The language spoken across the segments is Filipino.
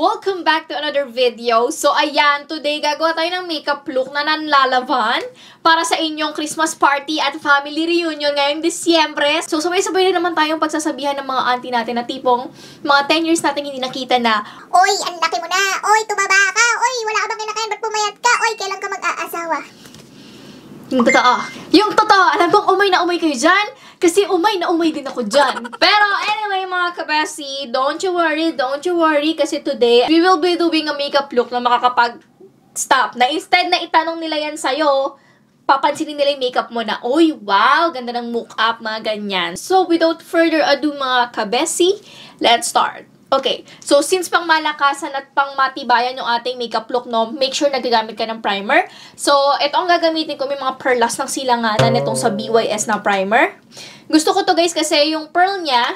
Welcome back to another video. So ayan, today gagawa tayo ng makeup look na nanlalaban para sa inyong Christmas party at family reunion ngayong Disyembre. So sabay-sabay na naman tayong pagsasabihan ng mga auntie natin na tipong mga 10 years natin hindi nakita na, "Oy, ang laki mo na! Oy, tumaba ka! Oy, wala ka bang kinakain? Ba't pumayat ka? Oy, kailan ka mag-aasawa?" Yung totoo. Yung totoo. Alam kong umay na umay kayo dyan. Kasi umay na umay din ako dyan. Pero anyway mga kabesi, don't you worry. Kasi today, we will be doing a makeup look na makakapag-stop. Na instead na itanong nila yan sa'yo, papansinin nila yung makeup mo na, "Uy, wow, ganda ng mock-up," mga ganyan. So without further ado mga kabesi, let's start. Okay, so since pang malakasan at pang matibayan yung ating makeup look, no, make sure nagagamit ka ng primer. So, ito ang gagamitin ko, may mga perlas ng silanganan itong sa BYS na primer. Gusto ko to guys kasi yung pearl niya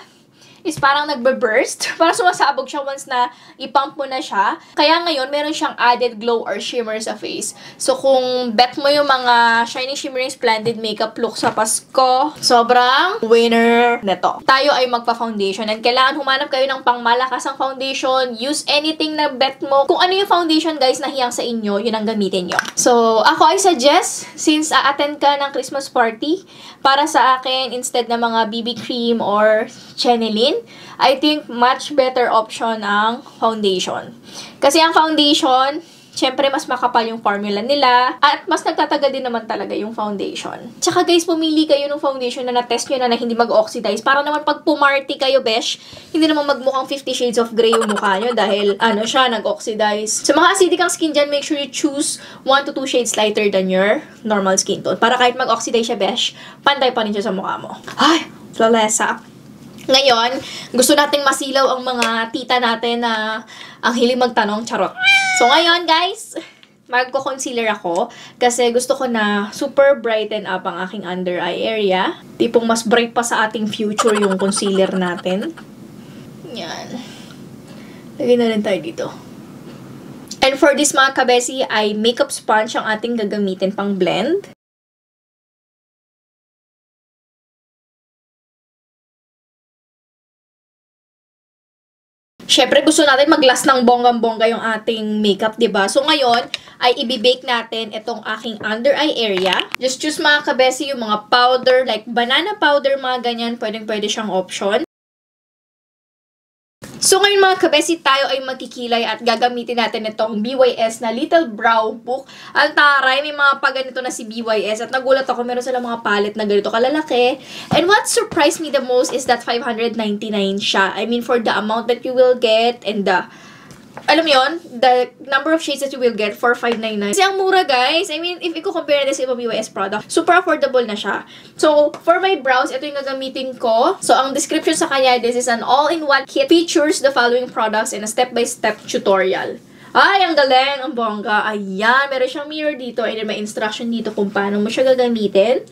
is parang nagbe-burst. Parang sumasabog siya once na ipump mo na siya. Kaya ngayon, meron siyang added glow or shimmer sa face. So, kung bet mo yung mga shiny, shimmering, splendid makeup look sa Pasko, sobrang winner neto. Tayo ay magpa-foundation. And kailangan humanap kayo ng pangmalakasang foundation. Use anything na bet mo. Kung ano yung foundation, guys, na hiyang sa inyo, yun ang gamitin nyo. So, ako ay suggest, since a-attend ka ng Christmas party, para sa akin, instead na mga BB cream or chenilin, I think much better option ang foundation. Kasi ang foundation, syempre mas makapal yung formula nila at mas nagtatagal din naman talaga yung foundation. Tsaka guys, pumili kayo ng foundation na na-test nyo na hindi mag-oxidize para naman pag pumarty kayo, besh, hindi naman magmukhang 50 Shades of Grey yung mukha nyo dahil ano siya, nag-oxidize. Sa mga acidic ang skin dyan, make sure you choose 1 to 2 shades lighter than your normal skin tone para kahit mag-oxidize siya, besh, pantay pa rin siya sa mukha mo. Ay, lalesa. Ngayon, gusto nating masilaw ang mga tita natin na ang hiling magtanong, charot. So ngayon guys, magko-concealer ako kasi gusto ko na super brighten up ang aking under eye area. Tipong mas bright pa sa ating future yung concealer natin. Yan. Lagyan na rin tayo dito. And for this mga kabesi, ay makeup sponge ang ating gagamitin pang blend. Syempre, gusto natin mag-last ng bonggang-bongga yung ating makeup, diba? So, ngayon, ay ibibake natin itong aking under-eye area. Just choose mga kabesi yung mga powder, like banana powder, mga ganyan. Pwedeng-pwede siyang option. So, ngayon mga kabesi, tayo ay magkikilay at gagamitin natin itong BYS na Little Brow Book. Ang taray, may mga paganito na si BYS at nagulat ako, meron silang mga palette na ganito kalalaki. And what surprised me the most is that 599 siya. I mean, for the amount that you will get and the, alam yon, the number of shades that you will get for 599. Kasi ang mura guys, I mean, if i-compare natin sa ibang BYS product, super affordable na siya. So, for my brows, ito yung gagamitin ko. So, ang description sa kanya, this is an all-in-one kit, features the following products in a step-by-step tutorial. Ay, ang galing, ang bongga. Ayan, meron siyang mirror dito and may instruction dito kung paano mo siya gagamitin.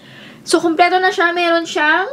So, kumpleto na siya. Meron siyang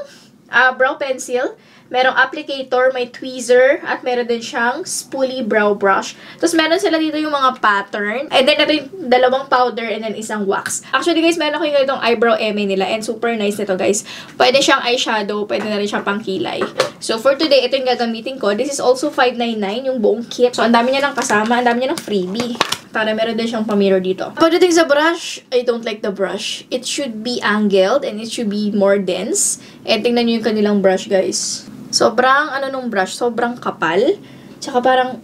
brow pencil, merong applicator, may tweezer, at meron din siyang spoolie brow brush. Tapos meron sila dito yung mga pattern. And then, ito yung dalawang powder and then isang wax. Actually guys, meron ko yung itong eyebrow eme nila and super nice nito guys. Pwede siyang eyeshadow, pwede na rin siyang pangkilay. So for today, ito yung gagamitin ko. This is also 599 yung buong kit. So ang dami niya ng kasama, ang dami niya ng freebie. Para meron din siyang pamirror dito. Pagdating sa brush, I don't like the brush. It should be angled and it should be more dense. And tingnan niyo yung kanilang brush guys. Sobrang, ano nung brush, sobrang kapal. Tsaka parang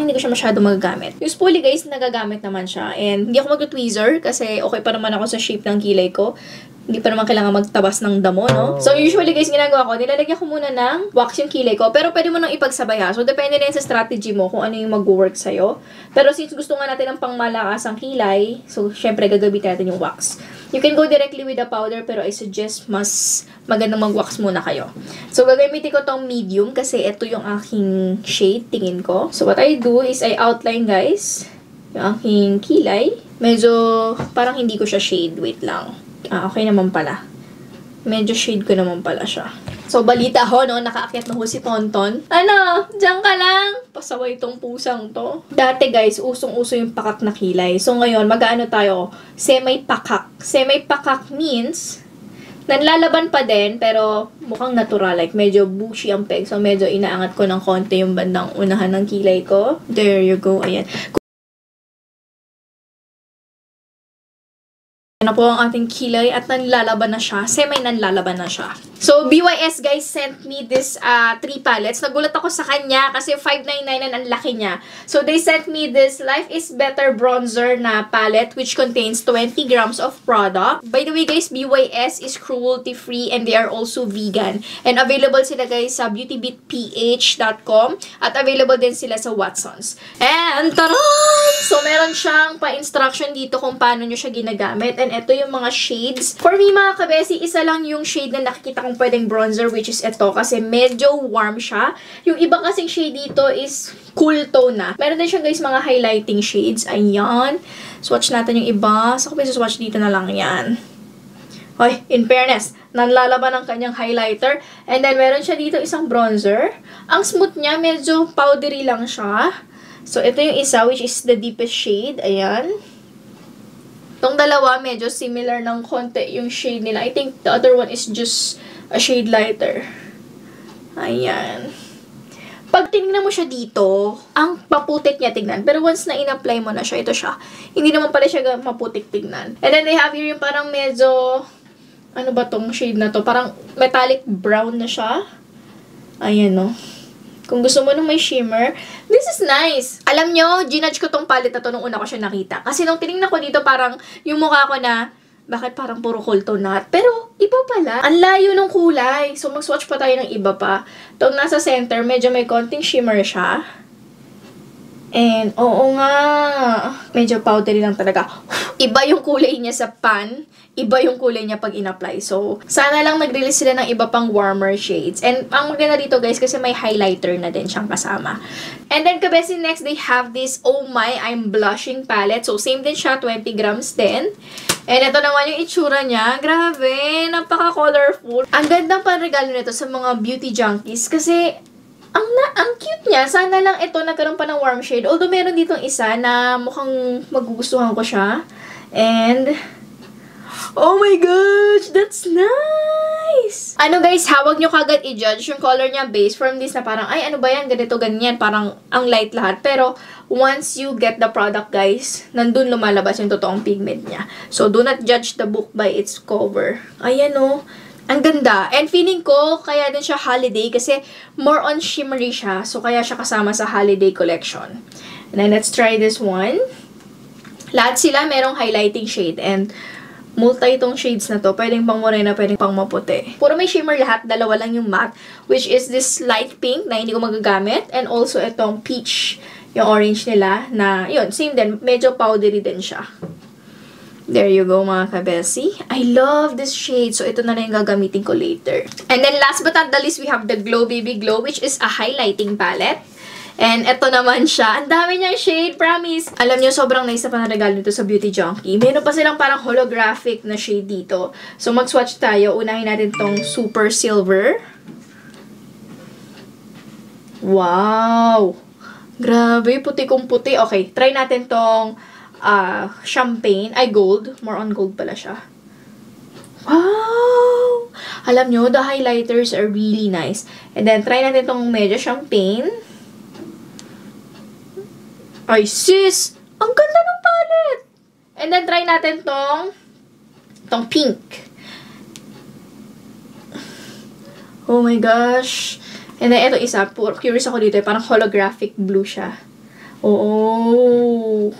hindi ko siya masyado magagamit. Yung spoolie guys, nagagamit naman siya. And hindi ako mag-tweezer kasi okay pa naman ako sa shape ng kilay ko. Hindi pa naman kailangan magtabas ng damo, no? So usually guys, ginagawa ko, nilalagyan ko muna ng wax yung kilay ko. Pero pwede mo nang ipagsabay ha. So depende na sa strategy mo kung ano yung mag-work sa'yo. Pero since gusto nga natin ng pangmalakas ang kilay, so syempre gagamitin natin yung wax. You can go directly with the powder, pero I suggest mas magandang mag-wax muna kayo. So, gagamitin ko tong medium kasi ito yung aking shade, tingin ko. So, what I do is I outline, guys, yung aking kilay. Medyo, parang hindi ko siya shade. Wait lang. Ah, okay naman pala. Medyo shade ko naman pala siya. So, balita ho, no? Nakaakyat na ho si Tonton. Ano? Diyan ka lang? Pasaway itong pusang to. Dati, guys, usong-uso yung pakak na kilay. So, ngayon, mag-ano tayo? Semi-pakak. Semi-pakak means Nanlalaban pa din, pero mukhang natural. Like, medyo bushy ang peg. So, medyo inaangat ko ng konti yung bandang unahan ng kilay ko. There you go. Ayan. Na po ang ating kilay at nanlalaban na siya. Semi-nanlalaban na siya. So, BYS guys sent me this 3 palettes. Nagulat ako sa kanya kasi 599 ang laki niya. So, they sent me this Life is Better Bronzer na palette which contains 20 grams of product. By the way guys, BYS is cruelty-free and they are also vegan. And available sila guys sa beautybeatph.com at available din sila sa Watson's. And taran! So, meron siyang pa-instruction dito kung paano nyo siya ginagamit. And ito yung mga shades. For me, mga kabesi, isa lang yung shade na nakikita kong pwedeng bronzer, which is ito, kasi medyo warm siya. Yung iba kasing shade dito is cool tone na. Meron din siya, guys, mga highlighting shades. Ayan. Swatch natin yung iba. So, kung swatch dito na lang yan. Hoy, in fairness, nanlalaban ang kanyang highlighter. And then, meron siya dito isang bronzer. Ang smooth niya, medyo powdery lang siya. So, ito yung isa, which is the deepest shade. Ayan. Itong dalawa, medyo similar ng konti yung shade nila. I think the other one is just a shade lighter. Ayan. Pag tinignan mo siya dito, ang maputik niya tignan. Pero once na in-apply mo na siya, ito siya. Hindi naman pala siya maputik tignan. And then they have here yung parang medyo, ano ba tong shade na to? Parang metallic brown na siya. Ayan o. Kung gusto mo nung may shimmer, this is nice. Alam nyo, ginudge ko tong palette na to nung una ko siya nakita. Kasi nung tinignan ko dito, parang yung mukha ko na, bakit parang puro cool tone na? Pero, iba pala. Ang layo ng kulay. So, mag-swatch pa tayo ng iba pa. Itong nasa center, medyo may konting shimmer siya. And, oo nga. Medyo powdery lang talaga. Iba yung kulay niya sa pan. Iba yung kulay niya pag in-apply. So, sana lang nag-release sila ng iba pang warmer shades. And, ang maganda dito guys, kasi may highlighter na din siyang kasama. And then, kabesi, next, they have this Oh My, I'm Blushing palette. So, same din siya. 20 grams din. And ito naman yung itsura niya. Grabe! Napaka-colorful. Ang gandang panregalo nito sa mga beauty junkies. Kasi, ang cute niya. Sana lang ito nagkaroon pa ng warm shade. Although, meron ditong isa na mukhang magugustuhan ko siya. And, oh my gosh! That's nice! Ano guys, hawag nyo kagad i-judge yung color niya based from this na parang, ay, ano ba yan? Ganito, ganyan. Parang, ang light lahat. Pero, once you get the product, guys, nandun lumalabas yung totoong pigment niya. So, do not judge the book by its cover. Ayan o. Ang ganda. And feeling ko, kaya din siya holiday kasi more on shimmery siya. So, kaya siya kasama sa holiday collection. And then, let's try this one. Lahat sila merong highlighting shade. And, multi itong shades na to. Pwedeng pang morena, pwedeng pang maputi. Puro may shimmer lahat. Dalawa lang yung matte. Which is this light pink na hindi ko magagamit. And also, itong peach, yung orange nila. Na, yun, same din. Medyo powdery din siya. There you go, mga kabesi. I love this shade. So, ito na lang yung gagamitin ko later. And then, last but not the least, we have the Glow Baby Glow, which is a highlighting palette. And ito naman siya. Ang dami niyang shade, promise. Alam niyo, sobrang nice na panaregalo nito sa Beauty Junkie. Meron pa silang parang holographic na shade dito. So, mag-swatch tayo. Unahin natin tong Super Silver. Wow! Grabe, puti kong puti. Okay, try natin tong champagne. Ay, gold. More on gold pala siya. Wow! Alam nyo, the highlighters are really nice. And then, try natin itong medyo champagne. Ay, sis! Ang ganda ng palette! And then, try natin itong pink. Oh my gosh! And then, ito isa. Curious ako dito. Parang holographic blue siya. Oo!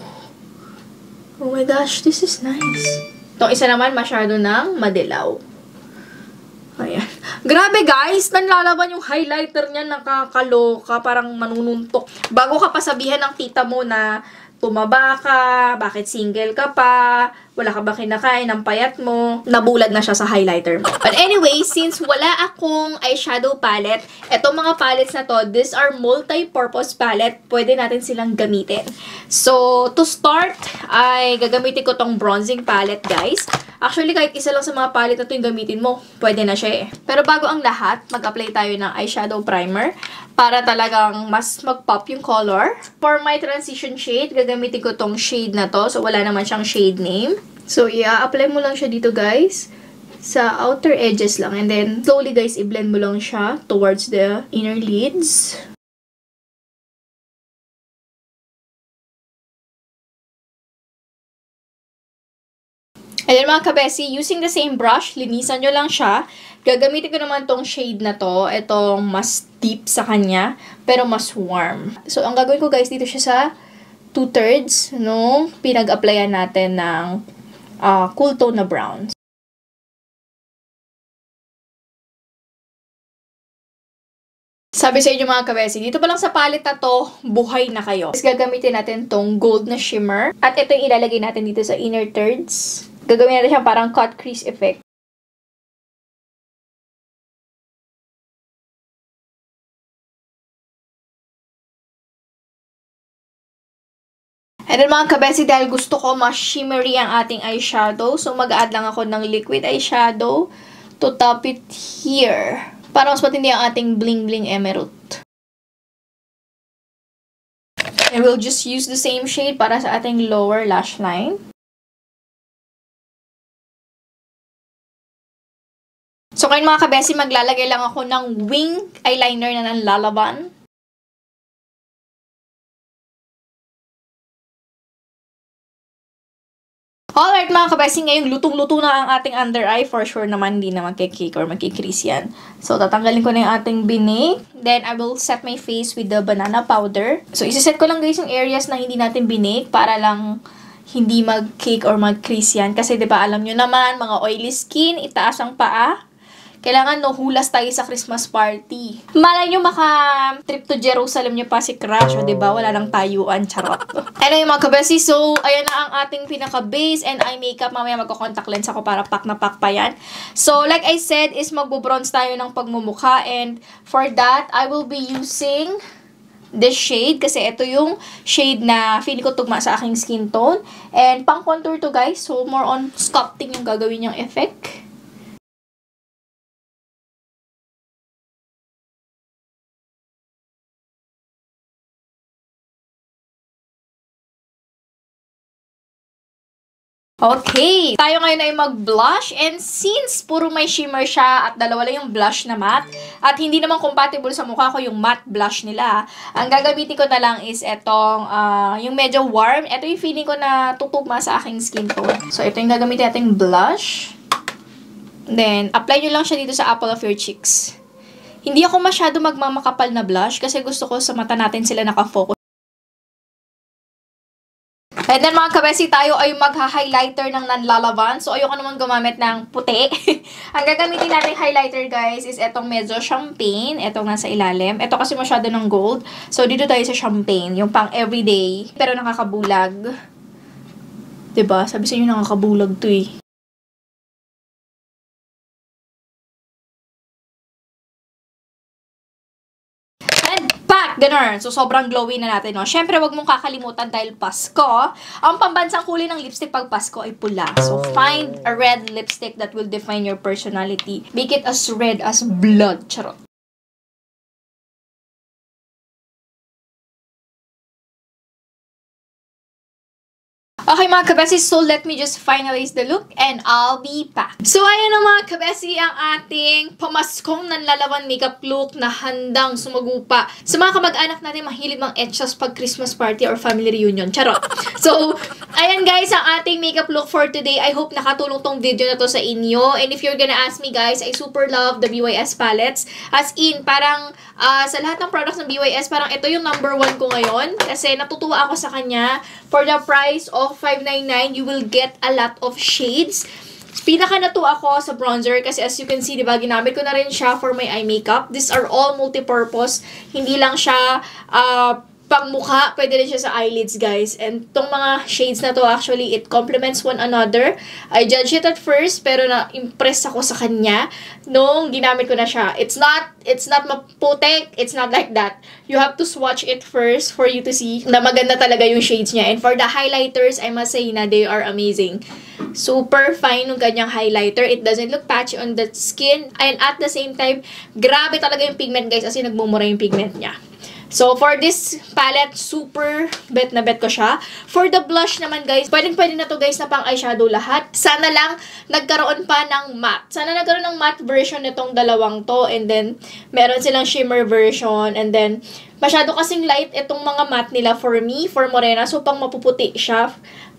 Oh my gosh, this is nice. Itong isa naman, masyado ng madilaw. Ayan. Grabe guys, nanlalaban yung highlighter niya, nakakaloka, parang manununtok. Bago ka pa sabihan ng tita mo na tumaba ka, bakit single ka pa, wala ka ba kinakain, ang payat mo, nabulag na siya sa highlighter mo. But anyway, since wala akong eyeshadow palette, etong mga palettes na to, these are multi-purpose palette, pwede natin silang gamitin. So, to start, ay gagamitin ko tong bronzing palette, guys. Actually, kahit isa lang sa mga palette na to yung gamitin mo, pwede na siya eh. Pero bago ang lahat, mag-apply tayo ng eyeshadow primer para talagang mas mag-pop yung color. For my transition shade, gagamitin ko tong shade na to. So, wala naman siyang shade name. So, i-apply mo lang siya dito, guys. sa outer edges lang. And then, slowly guys, i-blend mo lang siya towards the inner lids. And then mga kabesi, using the same brush, linisan nyo lang siya. Gagamitin ko naman tong shade na to. Itong mas deep sa kanya, pero mas warm. So, ang gagawin ko guys, dito siya sa 2/3 nung pinag-applyan natin ng cool tone na brown. Sabi sa inyo mga kabesi, dito pa lang sa palette na to, buhay na kayo. Tapos gagamitin natin tong gold na shimmer. At ito yung ilalagay natin dito sa inner thirds. Gagawin natin siya parang cut crease effect. And then mga kabesi, dahil gusto ko mas shimmery ang ating eyeshadow, so mag-add lang ako ng liquid eyeshadow to top it here. Para mas matindi ang ating Bling Bling Emerald. And we'll just use the same shade para sa ating lower lash line. So ngayon mga kabesi, maglalagay lang ako ng wing eyeliner na nanlalaban. Alright mga kabesi, ngayong lutong-luto na ang ating under eye. For sure naman, hindi na magkikik or magkikrease yan. So, tatanggalin ko na yung ating binake. Then, I will set my face with the banana powder. So, isiset ko lang guys yung areas na hindi natin binake para lang hindi magkik or magkrease yan. Kasi diba, alam nyo naman, mga oily skin, itaas ang paa. Kailangan no hulas tayo sa Christmas party. Malay nyo maka-trip to Jerusalem nyo pa si Crush. O diba, wala lang tayuan, charot. Anyway mga kabesi, so ayan na ang ating pinaka-base and eye makeup. Mamaya magko-contact lens ako para pak na pak pa yan. So like I said, is magbo-bronze tayo ng pagmumukha. And for that, I will be using this shade. Kasi ito yung shade na feeling ko tugma sa aking skin tone. And pang contour to guys. So more on sculpting yung gagawin yung effect. Okay, tayo ngayon ay mag-blush and since puro may shimmer siya at dalawa lang yung blush na matte at hindi naman compatible sa mukha ko yung matte blush nila, ang gagamitin ko na lang is etong yung medyo warm. Ito yung feeling ko na tutugma sa aking skin tone. So, ito yung gagamitin natin blush. Then, apply nyo lang siya dito sa apple of your cheeks. Hindi ako masyado magmamakapal na blush kasi gusto ko sa mata natin sila nakafocus. And then mga kabesi, tayo ay magha-highlighter ng nanlalaban. So, ayoko naman gumamit ng puti. Ang gagamitin natin highlighter, guys, is etong medyo champagne. Etong nasa ilalim. Ito kasi masyado ng gold. So, dito tayo sa champagne. Yung pang everyday. Pero nakakabulag. Diba? Sabi sa inyo nakakabulag to eh. Ganun. So, sobrang glowy na natin, no? Siyempre, wag mong kakalimutan dahil Pasko. Ang pambansang kulay ng lipstick pag Pasko ay pula. So, find a red lipstick that will define your personality. Make it as red as blood. Charot. Okay mga kabesi, so let me just finalize the look and I'll be back. So ayan na mga kabesi ang ating pamaskong nanlalaban makeup look na handang sumagupa. Sa mga kamag-anak natin mahilig mang etchas pag Christmas party or family reunion. Charot! So ayan guys ang ating makeup look for today. I hope nakatulong tong video na to sa inyo. And if you're gonna ask me guys, I super love the BYS palettes. As in, parang sa lahat ng products ng BYS, parang ito yung #1 ko ngayon. Kasi natutuwa ako sa kanya. For the price of $5.99, you will get a lot of shades. Pinaka natuwa ako sa bronzer kasi as you can see, diba, ginamit ko na rin siya for my eye makeup. These are all multi-purpose. Hindi lang siya pangmukha, pwede rin siya sa eyelids, guys. And tong mga shades na to, actually, it complements one another. I judged it at first, pero na-impress ako sa kanya nung ginamit ko na siya. It's not maputek. It's not like that. You have to swatch it first for you to see na maganda talaga yung shades niya. And for the highlighters, I must say na they are amazing. Super fine yung kanyang highlighter. It doesn't look patchy on the skin. And at the same time, grabe talaga yung pigment, guys. As in, nagmumura yung pigment niya. So, for this palette, super bet na bet ko siya. For the blush naman, guys, pwedeng-pwede na to, guys, na pang eyeshadow lahat. Sana lang nagkaroon pa ng matte. Sana nagkaroon ng matte version nitong dalawang to. And then, meron silang shimmer version. And then, masyado kasing light itong mga matte nila for me, for morena. So, pang mapuputi siya.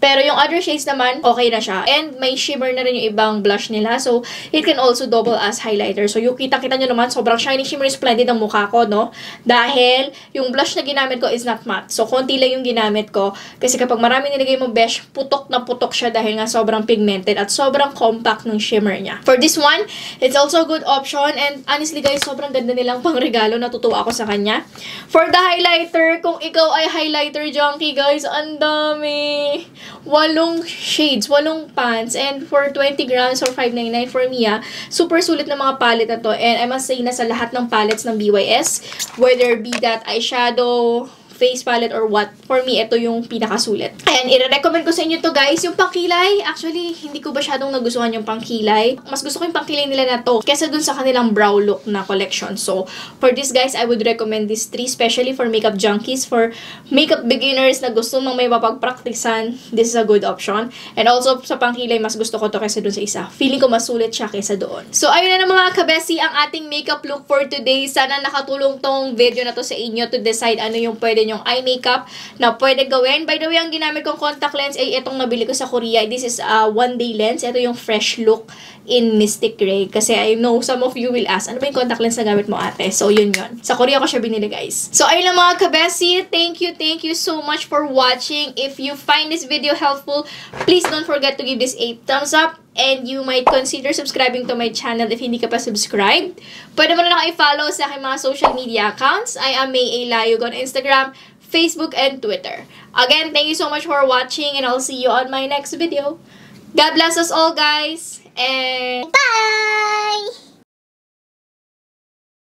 Pero yung other shades naman, okay na siya. And may shimmer na rin yung ibang blush nila. So, it can also double as highlighter. So, yung kita-kita nyo naman, sobrang shiny, shimmery, splendid ang mukha ko, no? Dahil, yung blush na ginamit ko is not matte. So, konti lang yung ginamit ko. Kasi kapag marami nilagay mo besh, putok na putok siya dahil nga sobrang pigmented at sobrang compact ng shimmer niya. For this one, it's also a good option. And honestly guys, sobrang ganda nilang pangregalo. Natutuwa ako sa kanya. For the highlighter, kung ikaw ay highlighter junkie guys, ang dami. 8 shades, 8 pans. And for 20 grams or 599 for me, super sulit na mga palette na to. And I must say na sa lahat ng palettes ng BYS, whether be that eyeshadow, face palette, or what, for me, ito yung pinakasulit. Ayan, i-recommend ko sa inyo to guys. Yung pangkilay, actually, hindi ko masyadong nagustuhan yung pangkilay. Mas gusto ko yung pangkilay nila na to kesa dun sa kanilang brow look na collection. So, for this guys, I would recommend these three, especially for makeup junkies, for makeup beginners na gusto nang may mapagpraktisan, this is a good option. And also, sa pangkilay, mas gusto ko to kesa dun sa isa. Feeling ko mas sulit siya kesa doon. So, ayun na naman mga kabesi, ang ating makeup look for today. Sana nakatulong tong video na to sa inyo to decide ano yung pwede yung eye makeup na pwede gawin. By the way, ang ginamit kong contact lens ay itong nabili ko sa Korea. This is a one-day lens. Ito yung fresh look in Mystic Grey. Kasi I know some of you will ask, ano ba yung contact lens na gamit mo ate? So, yun yun. Sa Korea ko siya binili, guys. So, ayun lang mga kabesi. Thank you so much for watching. If you find this video helpful, please don't forget to give this a thumbs up. And you might consider subscribing to my channel if hindi ka pa subscribed. Pwede mo na lang i-follow sa aking mga social media accounts. I am May A. Layug on Instagram, Facebook, and Twitter. Again, thank you so much for watching and I'll see you on my next video. God bless us all, guys. And bye!